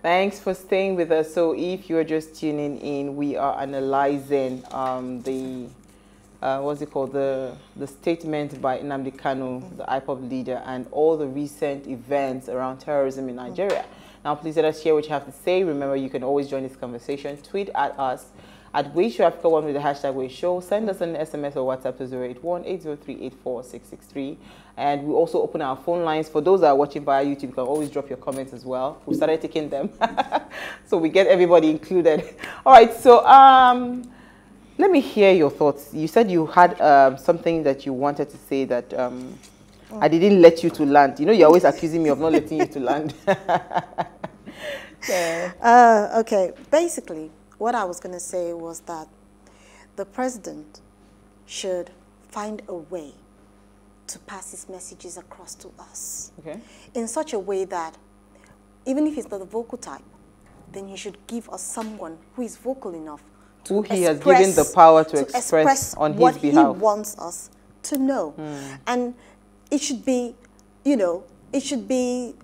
Thanks for staying with us. So if you're just tuning in, we are analyzing the statement by Nnamdi Kanu, the IPOB leader, and all the recent events around terrorism in Nigeria. Now, please let us share what you have to say. Remember, you can always join this conversation. Tweet at us at WeShowAfrica1 with the hashtag WeShow. Send us an SMS or WhatsApp to 081-803-84663. And we also open our phone lines. For those that are watching via YouTube, you can always drop your comments as well. We started taking them. So we get everybody included. All right, so let me hear your thoughts. You said you had something that you wanted to say that I didn't let you to land. You know, you're always accusing me of not letting you to land. Yeah. Okay, basically, what I was going to say was that the president should find a way to pass his messages across to us, okay, in such a way that even if he's not a vocal type, then he should give us someone who is vocal enough to who he has given the power to express on his behalf. He wants us to know. Mm. And it should be, you know, it should be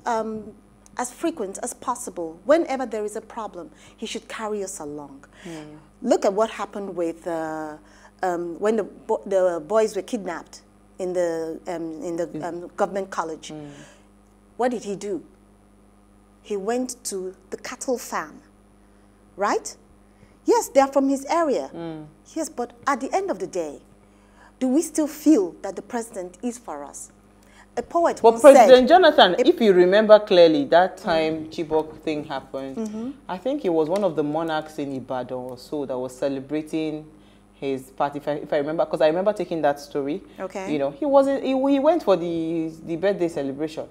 as frequent as possible. Whenever there is a problem, he should carry us along. Yeah. Look at what happened with when the boys were kidnapped in the government college. Mm. What did he do? He went to the cattle farm, right? Yes, they're from his area. Mm. Yes, but at the end of the day, do we still feel that the president is for us? A poet once said... Well, President Jonathan, if you remember clearly, that time Chibok thing happened, I think it was one of the monarchs in Ibadan or so that was celebrating his party, if I remember, because I remember taking that story. Okay. You know, he went for the birthday celebration.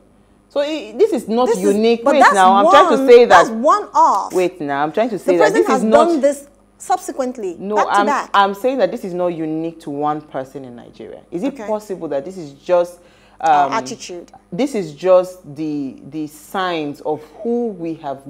So this is not unique. Wait now, I'm trying to say that... That's one off. Wait now, I'm trying to say that this is not... The president has done this subsequently, no, I'm saying that this is not unique to one person in Nigeria. Is it possible that this is just... our attitude. This is just the signs of who we have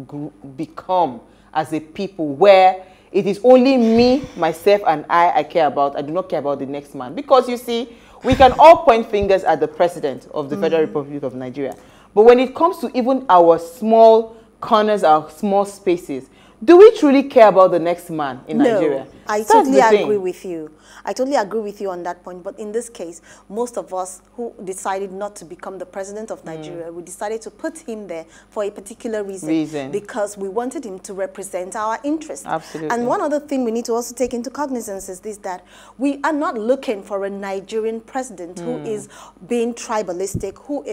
become as a people, where it is only me, myself, and I care about. I do not care about the next man. Because, you see, we can all point fingers at the president of the Federal Republic of Nigeria. But when it comes to even our small corners, our small spaces, do we truly care about the next man in Nigeria? I totally agree with you. I totally agree with you on that point. But in this case, most of us who decided not to become the president of Nigeria, we decided to put him there for a particular reason. Because we wanted him to represent our interests. Absolutely. And one other thing we need to also take into cognizance is this, that we are not looking for a Nigerian president who is being tribalistic, who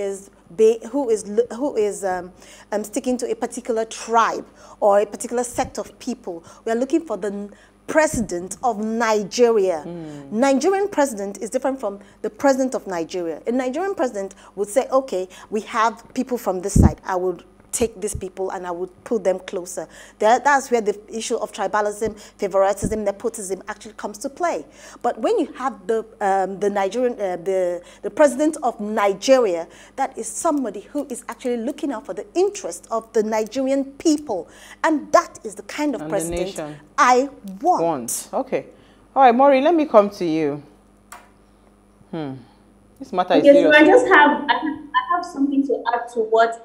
is sticking to a particular tribe or a particular sect of people. We are looking for the president of Nigeria. Nigerian president is different from the president of Nigeria. A Nigerian president would say, okay, we have people from this side. I would take these people and I would pull them closer. That's where the issue of tribalism, favoritism, nepotism actually comes to play. But when you have the president of Nigeria, that is somebody who is actually looking out for the interest of the Nigerian people, and that is the kind of president I want. Okay, all right, Maury, let me come to you. This matter is serious. I have something to add to what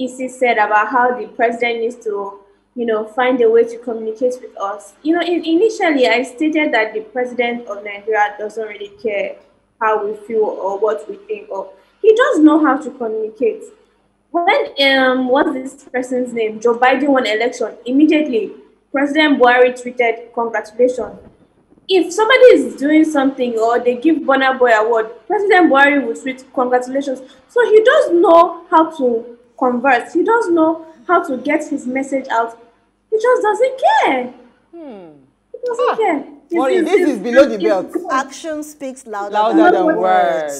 Isi said about how the president needs to, you know, find a way to communicate with us. You know, initially I stated that the president of Nigeria doesn't really care how we feel or what we think, or he does know how to communicate. When what's this person's name? Joe Biden won election, immediately President Buhari tweeted, "Congratulations." If somebody is doing something or they give Burna Boy award, President Buhari would tweet, "Congratulations." So he does know how to converse. He doesn't know how to get his message out. He just doesn't care. He doesn't care. This is below the belt. Action speaks louder than words.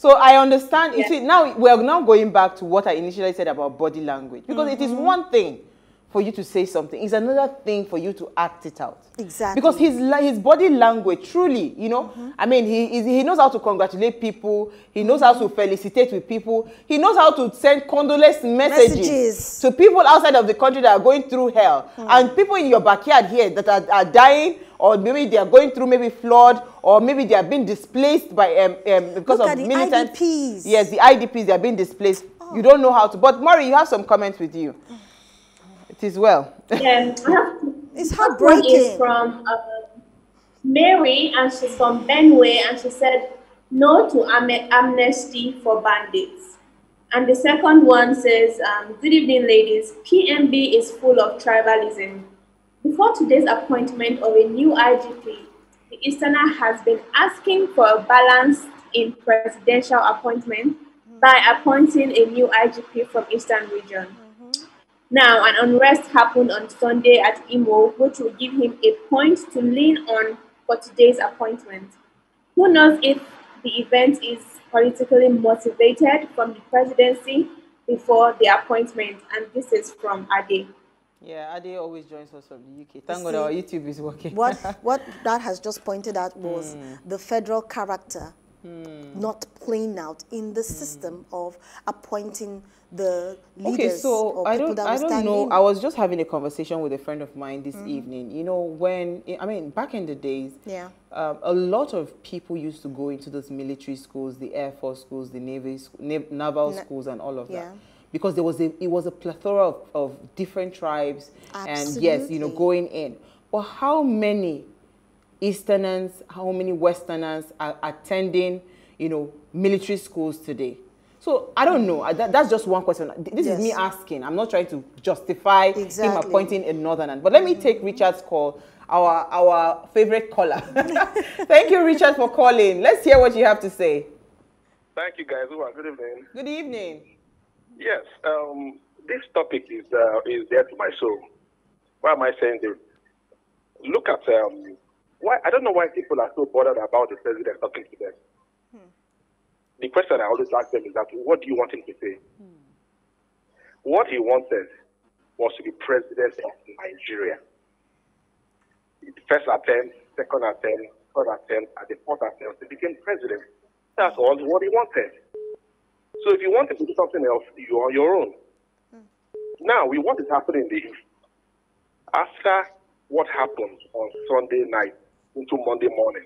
So I understand. You see, now we are now going back to what I initially said about body language, because it is one thing for you to say something, it's another thing for you to act it out. Exactly. Because his body language, truly, you know, I mean, he knows how to congratulate people, he knows how to felicitate with people, he knows how to send condolence messages to people outside of the country that are going through hell, and people in your backyard here that are dying, or maybe they are going through maybe flood, or maybe they are being displaced by because of militants. IDPs. Yes, the IDPs, they are being displaced. You don't know how to. But Maury, you have some comments with you. She's well. Yeah. It's heartbreaking. She's from Mary, and she's from Benue, and she said no to amnesty for bandits. And the second one says, good evening, ladies. PMB is full of tribalism. Before today's appointment of a new IGP, the Easterner has been asking for a balanced in presidential appointment by appointing a new IGP from Eastern region. Now, an unrest happened on Sunday at Imo, which will give him a point to lean on for today's appointment. Who knows if the event is politically motivated from the presidency before the appointment? And this is from Ade. Yeah, Ade always joins us from the UK. Thank God our YouTube is working. What that has just pointed out was the federal character not playing out in the system of appointing the leaders. Okay, so I don't know. I was just having a conversation with a friend of mine this evening. You know, when I mean, back in the days, a lot of people used to go into those military schools, the Air Force schools, the naval schools, and all of that. Because there was it was a plethora of different tribes, and yes, you know, going in. But how many Easterners, how many Westerners are attending, you know, military schools today? So I don't know. That's just one question. This is me asking. I'm not trying to justify him appointing a northerner. But let me take Richard's call, our favorite caller. Thank you, Richard, for calling. Let's hear what you have to say. Thank you, guys. Good evening. Good evening. Yes, this topic is dear to my soul. Why am I saying this? Look at why I don't know why people are so bothered about the president talking to them. The question I always ask them is that what do you want him to say? What he wanted was to be president of Nigeria. The first attempt, second attempt, third attempt, and the fourth attempt, he became president. That's all what he wanted. So if you wanted to do something else, you're on your own. Now, what is happening is, after what happened on Sunday night, into Monday morning.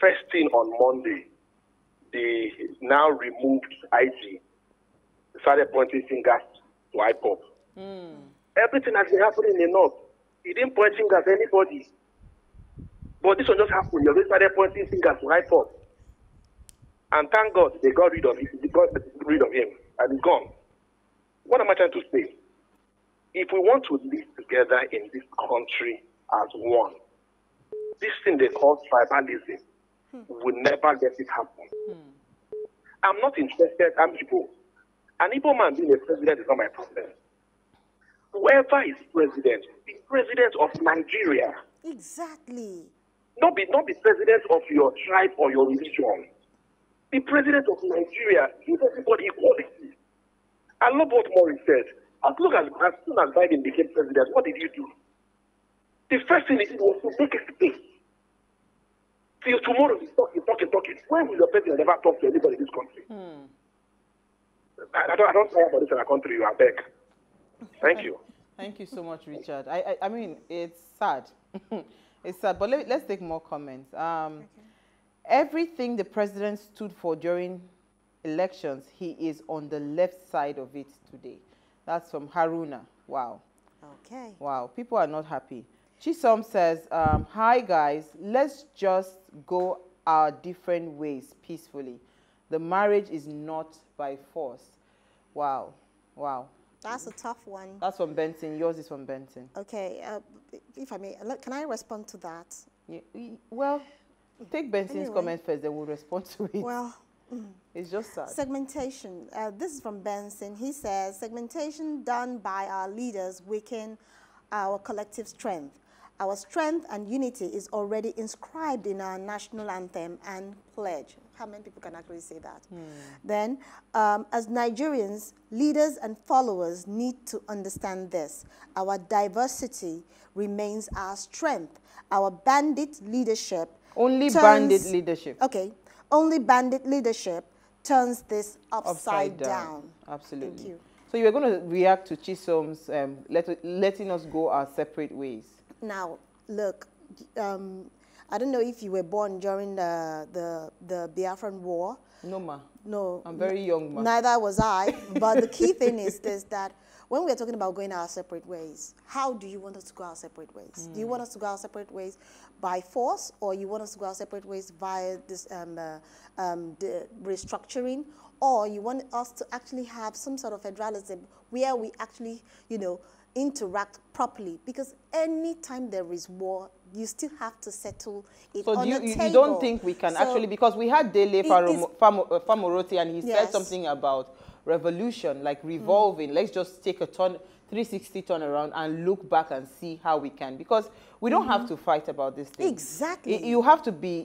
First thing on Monday, the now removed IG started pointing fingers to IPOB. Everything has been happening in the north. He didn't point fingers at anybody. But this one just happened. He already started pointing fingers to IPOB. And thank God they got rid of him. They got rid of him and he's gone. What am I trying to say? If we want to live together in this country as one, this thing they call tribalism will never let it happen. I'm not interested, I'm Igbo. An Igbo man being a president is not my problem. Whoever is president, be president of Nigeria. Exactly. Not be president of your tribe or your religion. Be president of Nigeria. Give everybody equality. I love what Morris said. As soon as Biden became president, what did you do? The first thing he did was to make a speech. Till tomorrow he's talking. When will your president ever talk to anybody in this country? I don't care about this in our country, I beg. Thank you. Thank you so much, Richard. I mean, it's sad. It's sad, but let's take more comments. Everything the president stood for during elections, he is on the left side of it today. That's from Haruna. Wow. Okay. Wow. People are not happy. Chisom says, hi, guys. Let's just go our different ways peacefully. The marriage is not by force. Wow. Wow. That's a tough one. That's from Benson. Yours is from Benson. Okay. If I may, can I respond to that? Yeah, well, take Benson's comment first, then we'll respond to it. Well, it's just sad. Segmentation. This is from Benson. He says, segmentation done by our leaders weaken our collective strength. Our strength and unity is already inscribed in our national anthem and pledge. How many people can actually say that? Then, as Nigerians, leaders and followers need to understand this. Our diversity remains our strength. Our bandit leadership Only bandit leadership turns this upside down. Absolutely. Thank you. So you were going to react to Chisom's letting us go our separate ways. Now, look, I don't know if you were born during the Biafran War. No, ma. No. I'm very young, ma. Neither was I. But the key thing is this, that when we're talking about going our separate ways, how do you want us to go our separate ways? Mm. Do you want us to go our separate ways by force, or you want us to go our separate ways via this the restructuring, or you want us to actually have some sort of federalism where we actually, you know, interact properly? Because any time there is war, you still have to settle it on the table. You don't think we can actually, because we had Dele Famoroti, and he said something about revolution, like revolving. Mm. Let's just take a turn, 360 turn around and look back and see how we can, because we don't have to fight about this thing. Exactly. You have to be,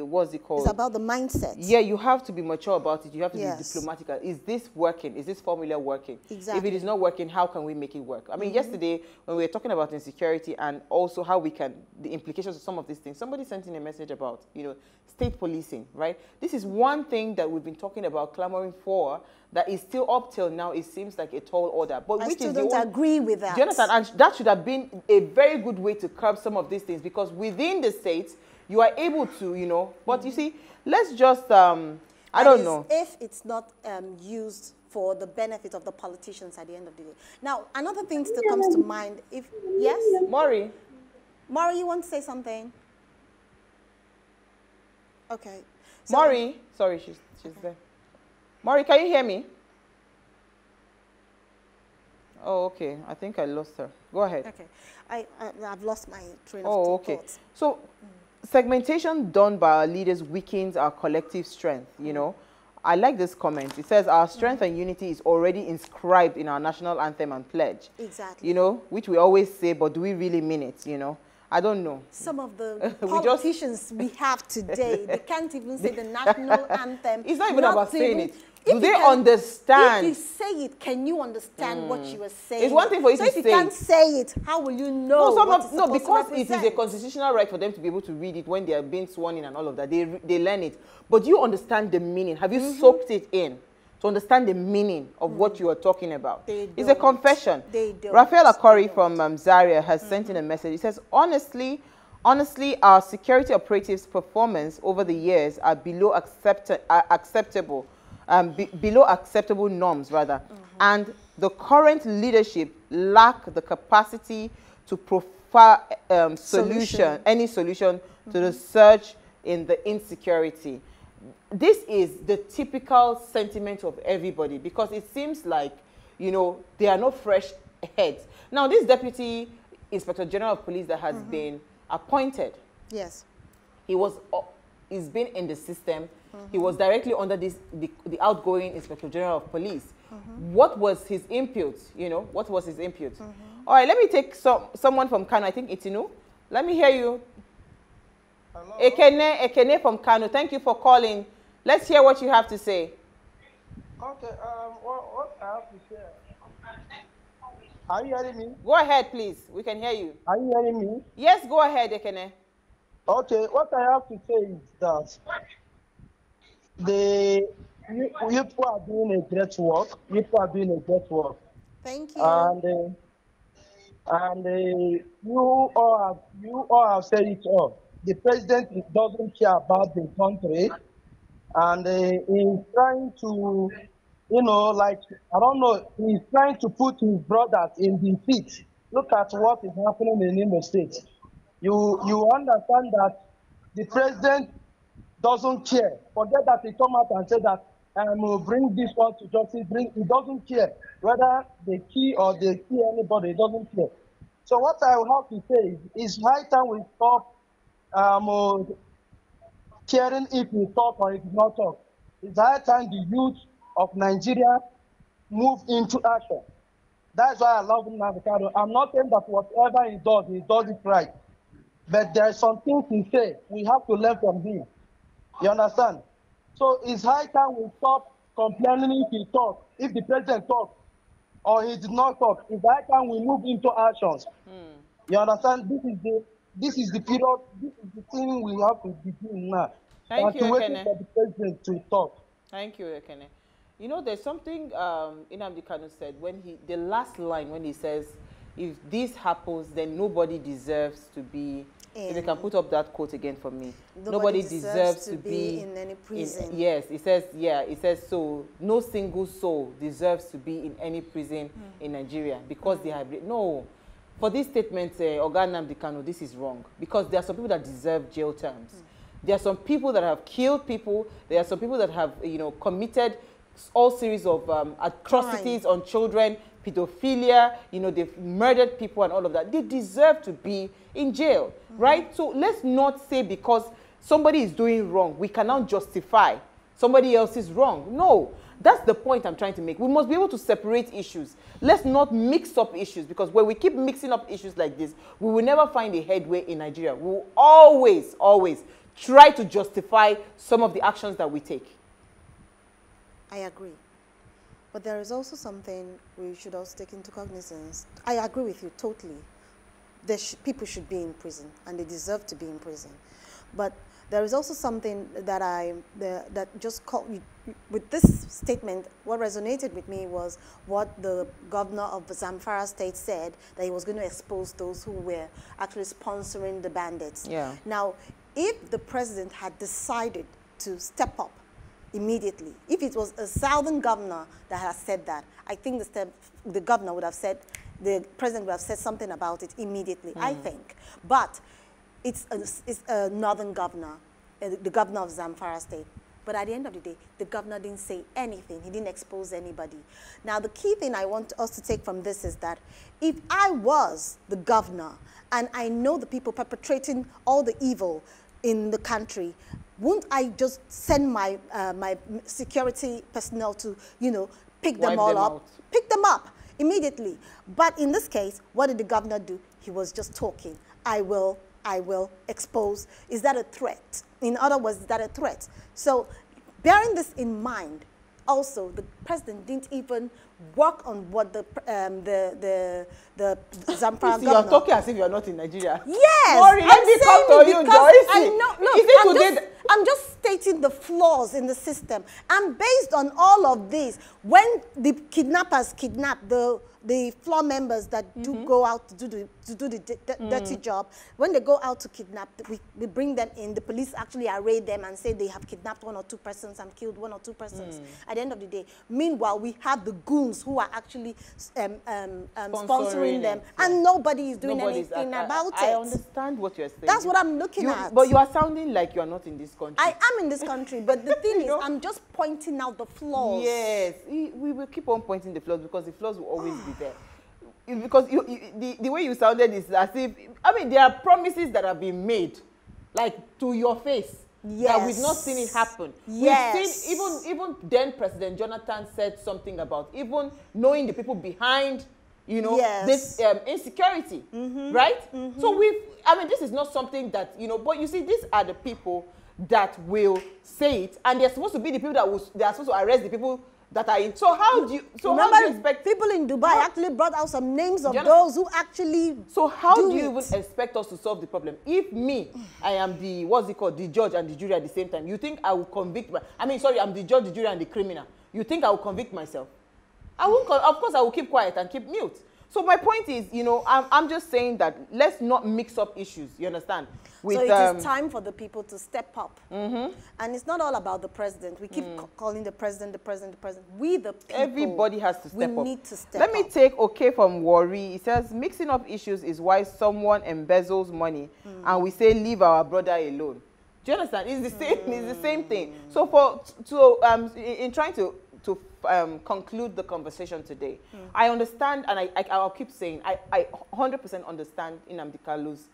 what's it called? It's about the mindset. Yeah, you have to be mature about it. You have to be diplomatic. Is this working? Is this formula working? Exactly. If it is not working, how can we make it work? I mean, yesterday, when we were talking about insecurity and also how we can, the implications of some of these things, somebody sent in a message about, you know, state policing, right? This is one thing that we've been talking about, clamoring for, that is still up till now. It seems like a tall order. But I still don't agree with that. Do you understand? And that should have been a very good way to curb some of these things, because within the states, you are able to, you know, but you see, let's just, I don't know. If it's not used for the benefit of the politicians at the end of the day. Now, another thing that comes to mind, if, yes? Maury. Maury, you want to say something? Okay. So, Maury, sorry, she's there. Maury, can you hear me? Oh, okay. I think I lost her. Go ahead. Okay. I've lost my train of thoughts. So segmentation done by our leaders weakens our collective strength, you know. I like this comment. It says, our strength and unity is already inscribed in our national anthem and pledge. Exactly. You know, which we always say, but do we really mean it, you know? I don't know. Some of the politicians we have today, they can't even say the national anthem. It's not even about saying it. Do they understand? If you say it, can you understand what you are saying? It's one thing for you to say. So if you can't say it, how will you know? No, because it is a constitutional right for them to be able to read it when they are being sworn in and all of that. They learn it. But do you understand the meaning? Have you soaked it in to understand the meaning of what you are talking about? It's a confession. They don't. Rafael Akori from Zaria has sent in a message. He says, honestly, our security operatives' performance over the years are below acceptable. Below acceptable norms, rather, and the current leadership lack the capacity to profile any solution to the surge in the insecurity. This is the typical sentiment of everybody, because it seems like, you know, there are no fresh heads. Now, this Deputy Inspector General of Police that has been appointed, yes, he's been in the system. He was directly under the outgoing Inspector General of Police. What was his impute? You know, what was his impute? All right, let me take someone from Kano. I think Itinu. Let me hear you. Hello. Ekene from Kano. Thank you for calling. Let's hear what you have to say. Okay, what I have to say. Are you hearing me? Go ahead, please. We can hear you. Are you hearing me? Yes, go ahead, Ekene. Okay, what I have to say is that you people are doing a great work. You people are doing a great work. Thank you. And you all have said it all. The president doesn't care about the country, and he's trying to, you know, like, I don't know, he's trying to put his brothers in defeat. Look at what is happening in Imo State. You understand that the president doesn't care. Forget that he come out and say that we'll bring this one to justice. He doesn't care whether they kill or they kill anybody. He doesn't care. So what I will have to say is high time we stop caring if we talk or if we not talk. It's high time the youth of Nigeria move into action. That's why I love Nnamdi Kanu. I'm not saying that whatever he does it right. But there are some things he says we have to learn from him. You understand? So it's high time we stop complaining if he talks, if the president talks, or he did not talk. It's high time we move into actions. You understand? This is the period. This is the thing we have to begin now. Thank you, Ekene. For the president to talk. Thank you, Ekene. You know, there's something Nnamdi Kanu said when the last line when he says, "If this happens, then nobody deserves to be If you can put up that quote again for me. Nobody deserves to be in any prison. Yes, it says, yeah, it says so. No single soul deserves to be in any prison in Nigeria because they have... No. For this statement, Oga Nnamdi Kanu, this is wrong. Because there are some people that deserve jail terms. There are some people that have killed people. There are some people that have, you know, committed all series of atrocities on children, pedophilia, you know, they've murdered people and all of that. They deserve to be in jail, right? So let's not say because somebody is doing wrong, we cannot justify somebody else's wrong. No, that's the point I'm trying to make. We must be able to separate issues. Let's not mix up issues, because when we keep mixing up issues like this, we will never find a headway in Nigeria. We will always, always try to justify some of the actions that we take. I agree. But there is also something we should also take into cognizance. I agree with you totally. People should be in prison, and they deserve to be in prison. But there is also something that with this statement, what resonated with me was what the governor of Zamfara State said, that he was going to expose those who were actually sponsoring the bandits. Yeah. Now, if the president had decided to step up immediately, if it was a southern governor that had said that, I think the governor would have said, the president would have said something about it immediately, I think. But it's a northern governor, the governor of Zamfara State. But at the end of the day, the governor didn't say anything. He didn't expose anybody. Now, the key thing I want us to take from this is that if I was the governor and I know the people perpetrating all the evil in the country, won't I just send my my security personnel to, you know, pick them all up immediately? But in this case, what did the governor do? He was just talking. I will expose. Is that a threat? In other words, is that a threat? So bearing this in mind, also the president didn't even work on what the Zamfara governor. You're talking as if you're not in Nigeria. Yes, Mori, I'm just stating the flaws in the system. And based on all of this, when the kidnappers kidnapped the floor members that do go out to do the dirty job, when they go out to kidnap, we bring them in. The police actually array them and say they have kidnapped one or two persons and killed one or two persons at the end of the day. Meanwhile, we have the goons who are actually sponsoring them, and nobody is doing anything about it. I understand what you're saying. That's what I'm looking at. But you are sounding like you are not in this country. I am in this country, but the thing is, I'm just pointing out the flaws. Yes, we will keep on pointing the flaws, because the flaws will always be there. Because the way you sounded is as if, I mean, there are promises that have been made, like to your face. Yes. That we've not seen it happen. Yes. We've seen, even then President Jonathan said something about even knowing the people behind, you know, this insecurity, right? So this is not something that, you know, but you see, these are the people that will say it, and they're supposed to be the people that they are supposed to arrest the people that are in. So how do you? So remember, how do you expect people in Dubai actually brought out some names of those who actually? So how do you even expect us to solve the problem? If me, I am the the judge and the jury at the same time. You think I will convict? I'm the judge, the jury, and the criminal. You think I will convict myself? I won't. Of course, I will keep quiet and keep mute. So my point is, you know, I'm just saying that let's not mix up issues, you understand? So it is time for the people to step up. And it's not all about the president. We keep calling the president. We, the people. Everybody has to step up. We need to step up. Let me take from Worry. It says, mixing up issues is why someone embezzles money and we say, leave our brother alone. Do you understand? It's the same, it's the same thing. So in trying to conclude the conversation today, I understand, and I'll keep saying, I 100% understand Nnamdi Kanu's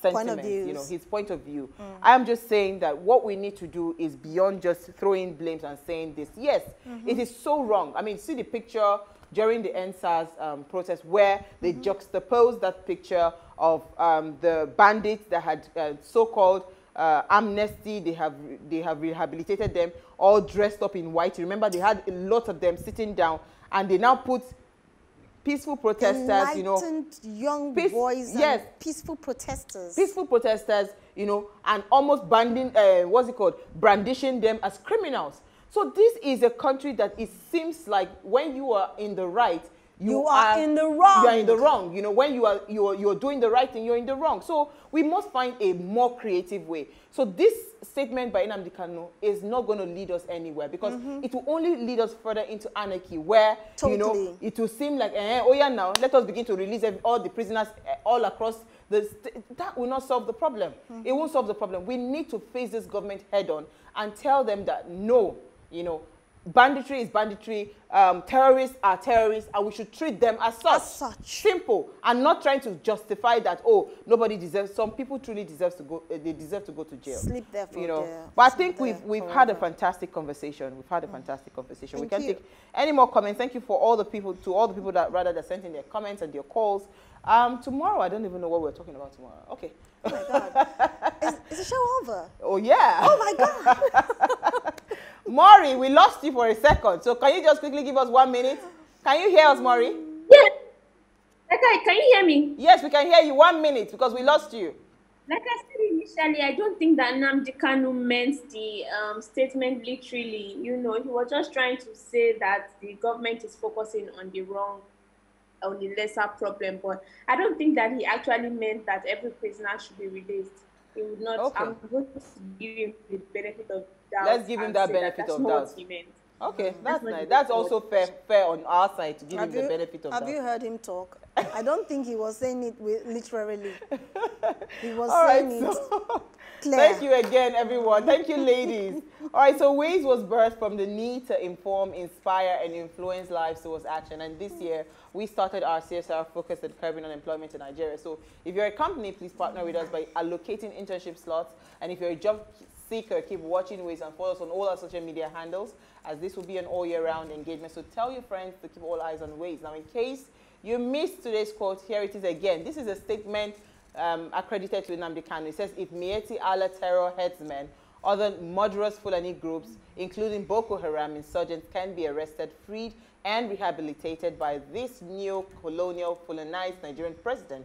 sentiment, you know, his point of view. I'm just saying that what we need to do is beyond just throwing blames and saying this. Yes, it is so wrong. I mean, see the picture during the NSAS protest where they juxtaposed that picture of the bandits that had so-called amnesty. They have rehabilitated them, all dressed up in white. You remember, they had a lot of them sitting down, and they now put peaceful protesters, you know, peaceful protesters, you know, and almost brandishing them as criminals. So this is a country that it seems like when you are in the right, you are in the wrong. You are in the wrong. You know, when you are doing the right thing, you're in the wrong. So we must find a more creative way. So this statement by Nnamdi Kanu is not going to lead us anywhere, because it will only lead us further into anarchy, where you know, it will seem like, oh yeah, now let us begin to release all the prisoners all across the state. That will not solve the problem. It won't solve the problem. We need to face this government head on and tell them that no, you know, banditry is banditry, terrorists are terrorists, and we should treat them as such. Simple. And not trying to justify that, oh, nobody deserves, some people truly deserve to go to jail. Sleep there for, you know. But I think we've had a fantastic conversation. We've had a fantastic conversation. Thank you. We can take any more comments. Thank you for all the people, to all the people that that sent in their comments and their calls. Tomorrow, I don't even know what we're talking about tomorrow. Okay. Oh my God. Is the show over? Oh yeah. Oh my God. Maury, we lost you for a second. So can you just quickly give us 1 minute? Can you hear us, Maury? Yes. Okay, can you hear me? Yes, we can hear you. 1 minute, because we lost you. Like I said initially, I don't think that Nnamdi Kanu meant the statement literally. You know, he was just trying to say that the government is focusing on the wrong, on the lesser problem. But I don't think that he actually meant that every prisoner should be released. He would not. Okay. I'm going to give him the benefit of doubt. Let's give him that benefit of doubt. Okay, that's nice. That's also fair on our side, to give him the benefit of doubt. Have you heard him talk? I don't think he was saying it literally. He was saying it clear. Thank you again, everyone. Thank you, ladies. All right, so WAYS was birthed from the need to inform, inspire, and influence lives towards action. And this year, we started our CSR focus at curbing unemployment in Nigeria. So if you're a company, please partner with us by allocating internship slots. And if you're a job seeker, keep watching WAYS and follow us on all our social media handles, as this will be an all year round engagement. So tell your friends to keep all eyes on WAYS. Now, in case you missed today's quote, here it is again. This is a statement accredited to Nnamdi Kanu. It says, if Miyetti Allah terror headsmen, other murderous Fulani groups, including Boko Haram insurgents, can be arrested, freed, and rehabilitated by this neo-colonial Fulanized Nigerian president,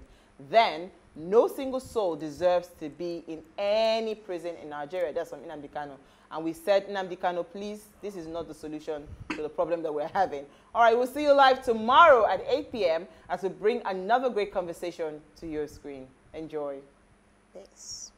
then no single soul deserves to be in any prison in Nigeria. That's from Nnamdi Kanu. And we said, Nnamdi Kanu, please, this is not the solution to the problem that we're having. All right, we'll see you live tomorrow at 8 p.m. as we bring another great conversation to your screen. Enjoy. Thanks.